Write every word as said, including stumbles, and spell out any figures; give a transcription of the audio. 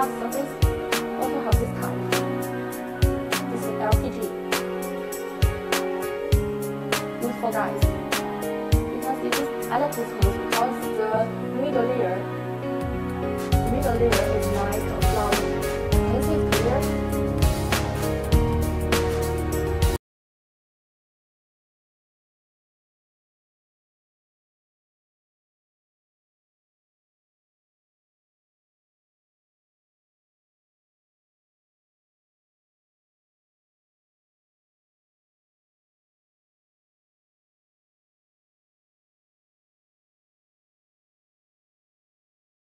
glass surface also have this type. This is L P G. Good for guys. You can see this, I like this one because the middle layer, the middle layer is nice.